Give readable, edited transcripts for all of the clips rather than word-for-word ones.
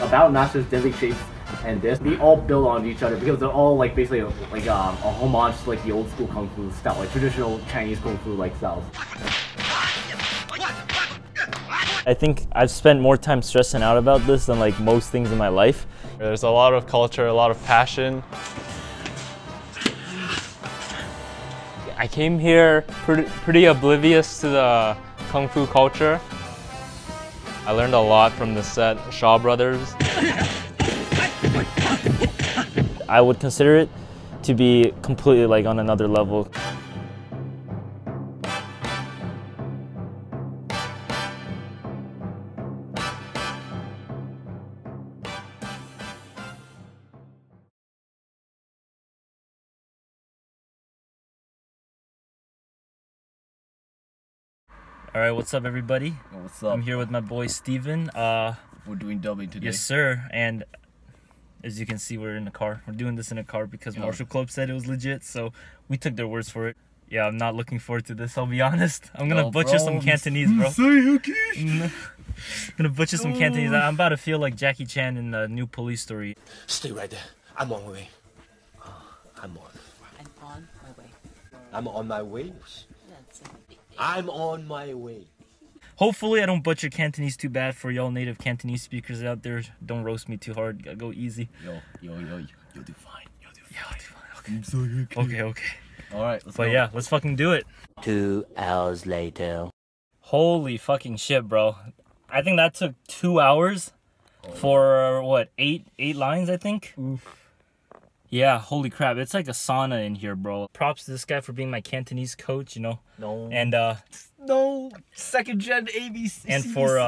about Nacho's deadly shapes and this, they all build on each other because they're all like basically like a homage to like the old school kung fu style, like traditional Chinese kung fu like styles. I think I've spent more time stressing out about this than like most things in my life. There's a lot of culture, a lot of passion. I came here pretty oblivious to the kung fu culture. I learned a lot from the set, Shaw Brothers. I would consider it to be completely like on another level. Alright, what's up everybody? What's up? I'm here with my boy Steven. We're doing dubbing today. Yes sir, and as you can see we're in a car. We're doing this in a car because Marshall Club said it was legit, so we took their words for it. Yeah, I'm not looking forward to this, I'll be honest. I'm gonna butcher some Cantonese, bro. I'm gonna butcher some Cantonese. I'm about to feel like Jackie Chan in the new Police Story. Stay right there. I'm on my way. I'm on my way. I'm on my way. Hopefully I don't butcher Cantonese too bad for y'all native Cantonese speakers out there. Don't roast me too hard. Gotta go easy. Yo, you'll do fine. You'll do fine. Okay. Okay. Alright, let's go. Yeah, let's fucking do it. 2 hours later. Holy fucking shit, bro. I think that took 2 hours for, what, eight lines, I think? Oof. Yeah, holy crap, it's like a sauna in here, bro. Props to this guy for being my Cantonese coach, you know? No. And, no! Second gen ABC. And for,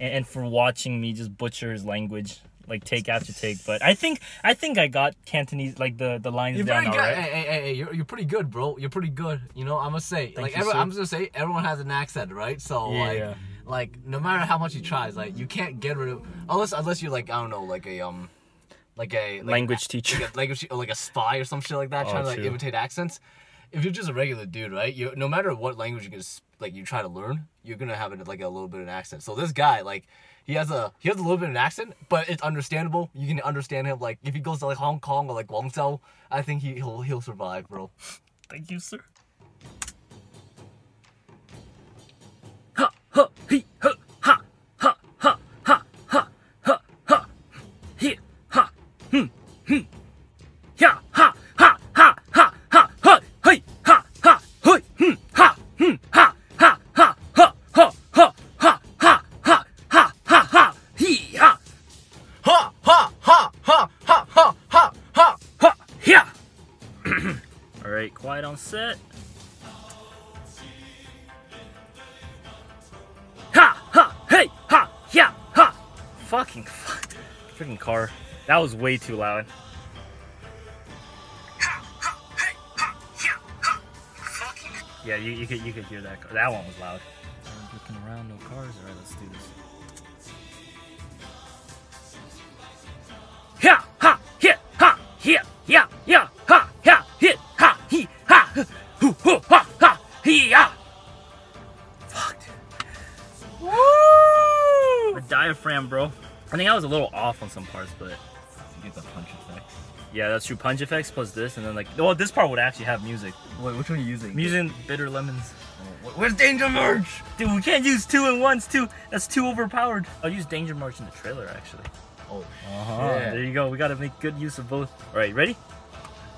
and for watching me just butcher his language, like, take after take. But I think I got Cantonese, like, the lines down alright. Hey, you're pretty good, bro. You're pretty good, you know? I must say, like, I'm just gonna say, everyone has an accent, right? So, yeah, like... Yeah. Like, no matter how much he tries, like, you can't get rid of... Unless you're, like, I don't know, like a, language teacher, like a spy or some shit like that, trying to like imitate accents. If you're just a regular dude, right? You no matter what language you can like you try to learn, you're gonna have like a little bit of an accent. So this guy, like, he has a little bit of an accent, but it's understandable. You can understand him. Like if he goes to like Hong Kong or like Guangzhou, I think he'll survive, bro. Thank you, sir. Ha ha he ha. Alright, quiet on set. Ha! Ha! Hey! Ha! Yeah! Ha! Fucking fuck. Freaking car. That was way too loud. Ha! Ha! Hey! Ha! Yeah! Ha! Fucking. Yeah, you could hear that car. That one was loud. I'm looking around, no cars. Alright, let's do this. Diaphragm, bro. I think I was a little off on some parts, but you get the punch effects. Yeah, that's true. Punch effects plus this, and then like, oh, this part would actually have music. Wait, which one are you using? I'm using Bitter Lemons. Oh, where's Danger March? Dude, we can't use two and ones too. That's too overpowered. I'll use Danger March in the trailer actually. Oh, yeah. There you go. We gotta make good use of both. All right, ready?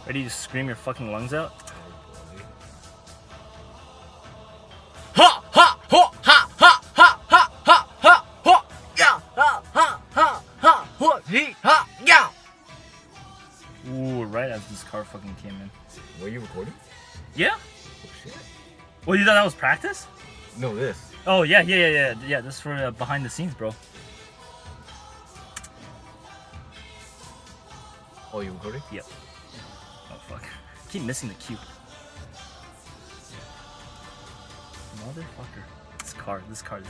Ready to scream your fucking lungs out? Fucking came in. Were you recording? Yeah. Oh shit. Well, you thought that was practice? No, this. Oh yeah. This is for behind the scenes, bro. Oh, you recording? Yep. Oh fuck. I keep missing the cue. Motherfucker. This car just came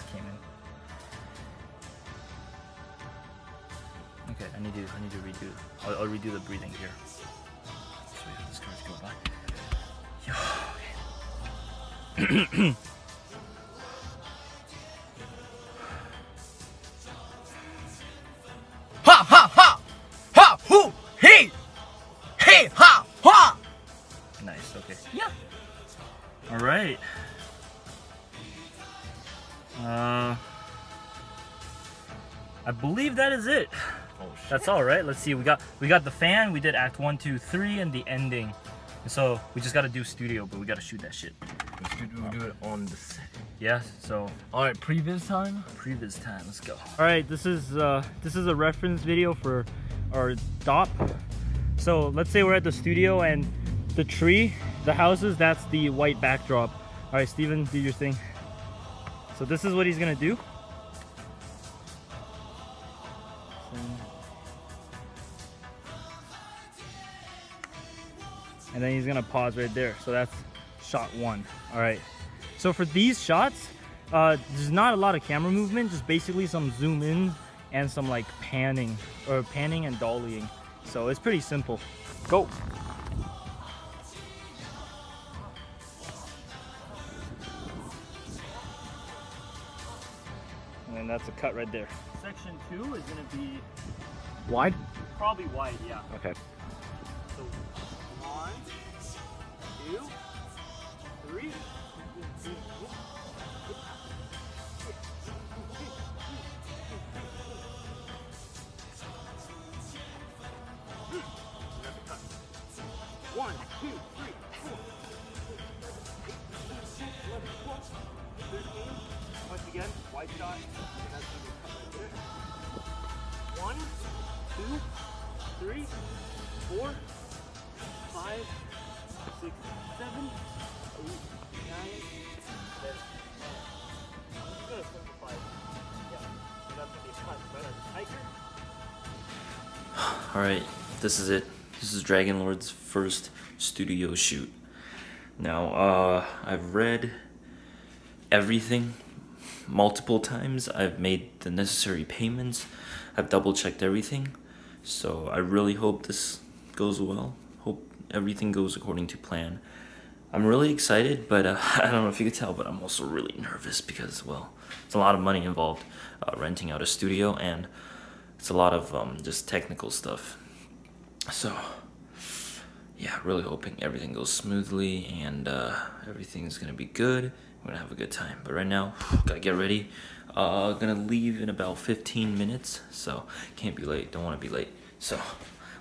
in. Okay, I need to redo. I'll redo the breathing here. Okay. I believe that is it. Oh, shit. That's all, right? Let's see. We got the fan. We did act 1, 2, 3, and the ending. So we just got to do studio, but we got to shoot that shit. We'll do it on the set. Yeah. So. All right. Previz time. Previz time. Let's go. All right. This is a reference video for our DOP. So let's say we're at the studio and the tree, the houses. That's the white backdrop. All right, Steven, do your thing. So this is what he's gonna do. And then he's gonna pause right there. So that's shot 1. All right. So for these shots, there's not a lot of camera movement, just basically some zoom in and some like panning and dollying. So it's pretty simple. Go. And then that's a cut right there. Section 2 is gonna be wide? Probably wide, yeah. Okay. So 1, 2, 3. Alright, this is it. This is Dragonlord's first studio shoot. Now, I've read everything multiple times. I've made the necessary payments. I've double checked everything. So I really hope this goes well. Hope everything goes according to plan. I'm really excited, but I don't know if you could tell, but I'm also really nervous because, well, it's a lot of money involved renting out a studio, and it's a lot of just technical stuff. So yeah, really hoping everything goes smoothly and everything's gonna be good. We're gonna have a good time. But right now, gotta get ready. Gonna leave in about 15 minutes, so can't be late, don't wanna be late. So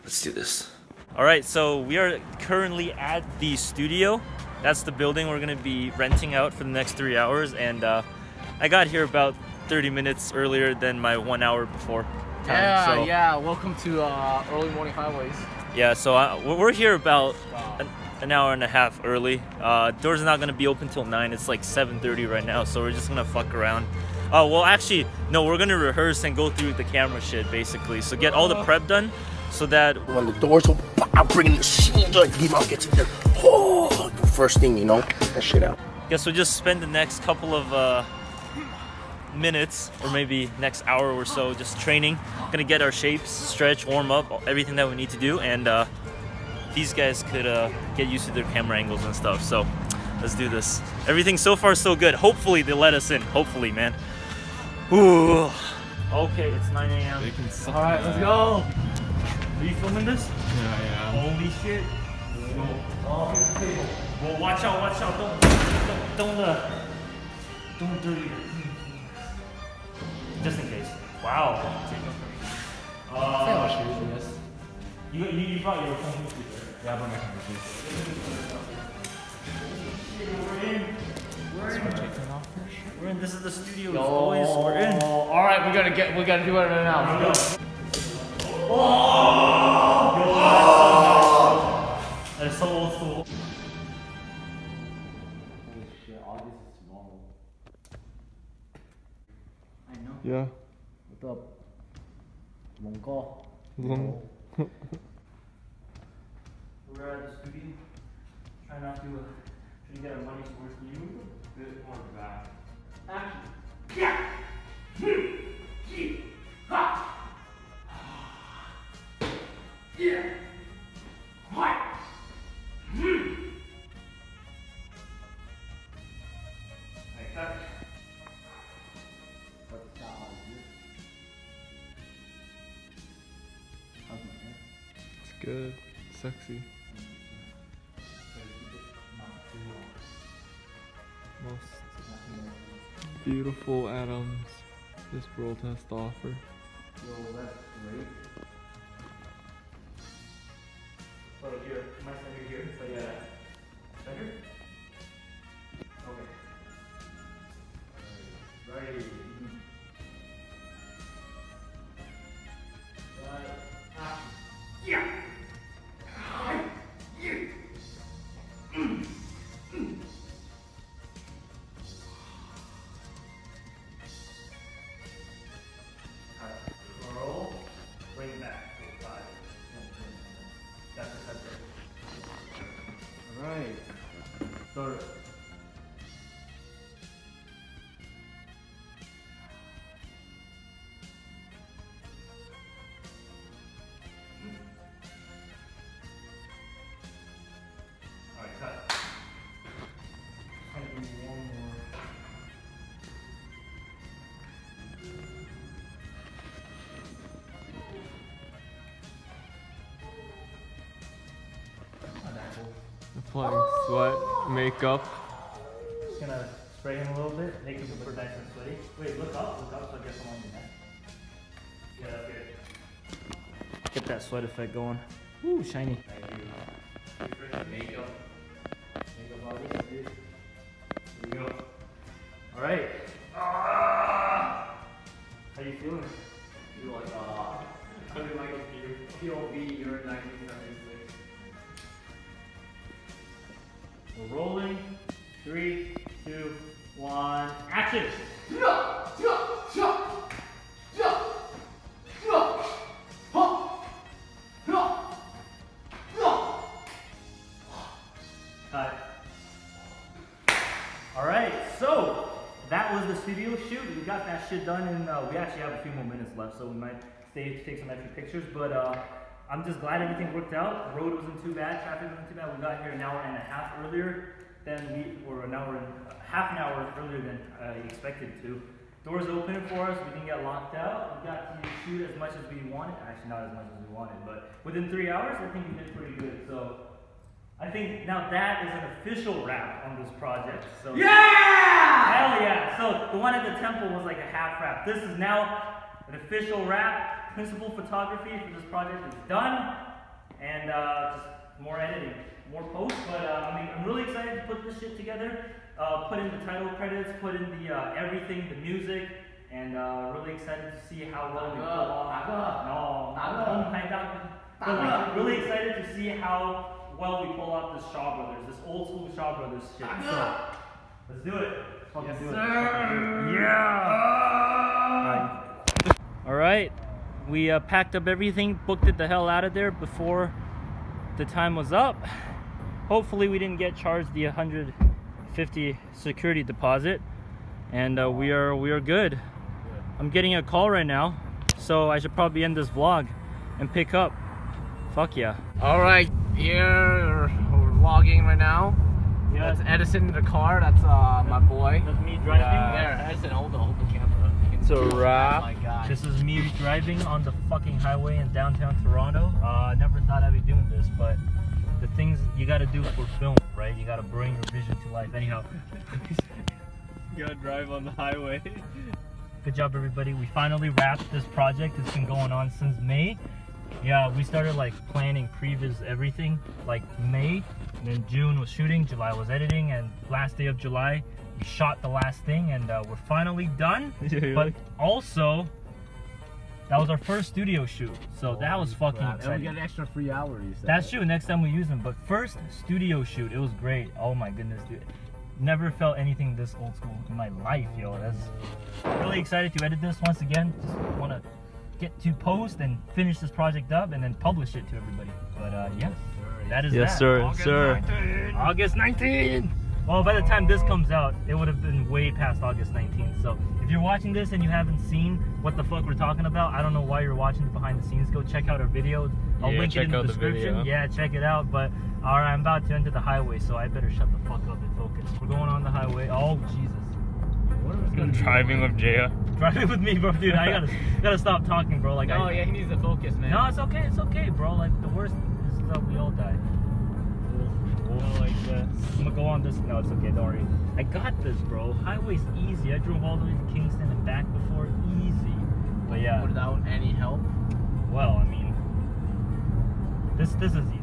let's do this. All right, so we are currently at the studio. That's the building we're gonna be renting out for the next 3 hours. And I got here about 30 minutes earlier than my 1 hour before. Time, yeah, so. Yeah, welcome to Early Morning Highways. Yeah, so we're here about an hour and a half early. Doors are not going to be open till 9, it's like 7:30 right now, so we're just going to fuck around. Oh, well actually, no, we're going to rehearse and go through the camera shit basically. So get all the prep done so that when the doors open, I'm bringing the shit out, you know, get in there. Oh, the first thing, you know, get that shit out. Yeah, so just spend the next couple of minutes or maybe next hour or so just training. Gonna get our shapes, stretch, warm up, everything that we need to do, and these guys could get used to their camera angles and stuff. So let's do this. Everything so far so good. Hopefully they let us in. Hopefully, man. Ooh. Okay, it's 9 a.m. Alright, let's go. Are you filming this? Yeah, I am. Holy shit. Oh. Well, watch out, watch out. Don't dirty it. Just in case. Wow. You brought your phone with you. Yeah, I brought my phone with you. We're in. This is the studio, boys. We're in. All right, we gotta do it right now. Let's go. Oh! That is so old school. Yeah. What's up? Mongol. We're at the studio. Try not to get our money's worth for you. Good or bad. Action. Yeah. Good, sexy. Most beautiful atoms this world has to offer. Well, that's great. So here, my center here, so yeah, center? Okay. Right. Yeah! Applying sweat, makeup. Just gonna spray him a little bit, make him look nice and sweaty. Wait, look up so I get some on your neck. Yeah, okay. Get that sweat effect going. Ooh, shiny. Makeup. Makeup artist, dude. Here we go. Alright. How you feeling? I feel like, under my computer. POV, you're in 1976. We're rolling. 3, 2, 1, action! Jump! Jump! Jump! Jump! Jump! Hop! Jump! Jump! Cut. Alright, so that was the studio shoot. We got that shit done, and we actually have a few more minutes left, so we might stay to take some extra pictures, but I'm just glad everything worked out. The road wasn't too bad, traffic wasn't too bad. We got here an hour and a half earlier than we were, half an hour earlier than I expected to. Doors open for us, we didn't get locked out. We got to shoot as much as we wanted. Actually, not as much as we wanted, but within 3 hours, I think we did pretty good. So I think now that is an official wrap on this project. So yeah! Hell yeah. So the one at the temple was like a half wrap. This is now an official wrap. Principal photography for this project is done, and just more editing, more posts, but I'm really excited to put this shit together, put in the title credits, put in the everything, the music, and really excited to see how well we pull off. Really excited to see how well we pull off this Shaw Brothers, this old school Shaw Brothers shit. So, let's do it. Yes, do it. Yeah. All right. We packed up everything, booked it the hell out of there before the time was up. Hopefully we didn't get charged the 150 security deposit, and we are good. I'm getting a call right now, so I should probably end this vlog and pick up. Fuck yeah. Alright, here we're vlogging right now. Yeah. That's Edison in the car, that's my boy. That's me driving. Yeah, Edison, hold the camera. It's a wrap. Like, this is me driving on the fucking highway in downtown Toronto. I never thought I'd be doing this, but the things you gotta do for film, right? You gotta bring your vision to life. Anyhow, you gotta drive on the highway. Good job, everybody. We finally wrapped this project. It's been going on since May. Yeah, we started like planning previs everything like May, and then June was shooting, July was editing, and last day of July, we shot the last thing, and we're finally done. But also, that was our first studio shoot, so that was fucking exciting. And we got an extra 3 hours. That's true, next time we use them, but first studio shoot, it was great. Oh my goodness, dude. Never felt anything this old school in my life, yo. That's really excited to edit this once again. Just want to get to post and finish this project up and then publish it to everybody. But yeah, that is yes, that. Sir. August, sir. 19. August 19! Well, by the time this comes out, it would have been way past August 19th. So if you're watching this and you haven't seen what the fuck we're talking about, I don't know why you're watching it behind the scenes. Go check out our video. I'll link it in the description. Yeah, check it out. But all right, I'm about to enter the highway, so I better shut the fuck up and focus. We're going on the highway. Oh, Jesus. What are we gonna driving with Jaya. Driving with me, bro, dude. I gotta stop talking, bro. Like, oh, yeah, he needs to focus, man. No, it's okay, bro. Like, the worst is that we all die. Like this. I'm gonna go on this. No, it's okay. Don't worry. I I got this, bro. Highway's easy. I drove all the way to Kingston and back before. Easy. But yeah. Without any help? Well, I mean, this is easy.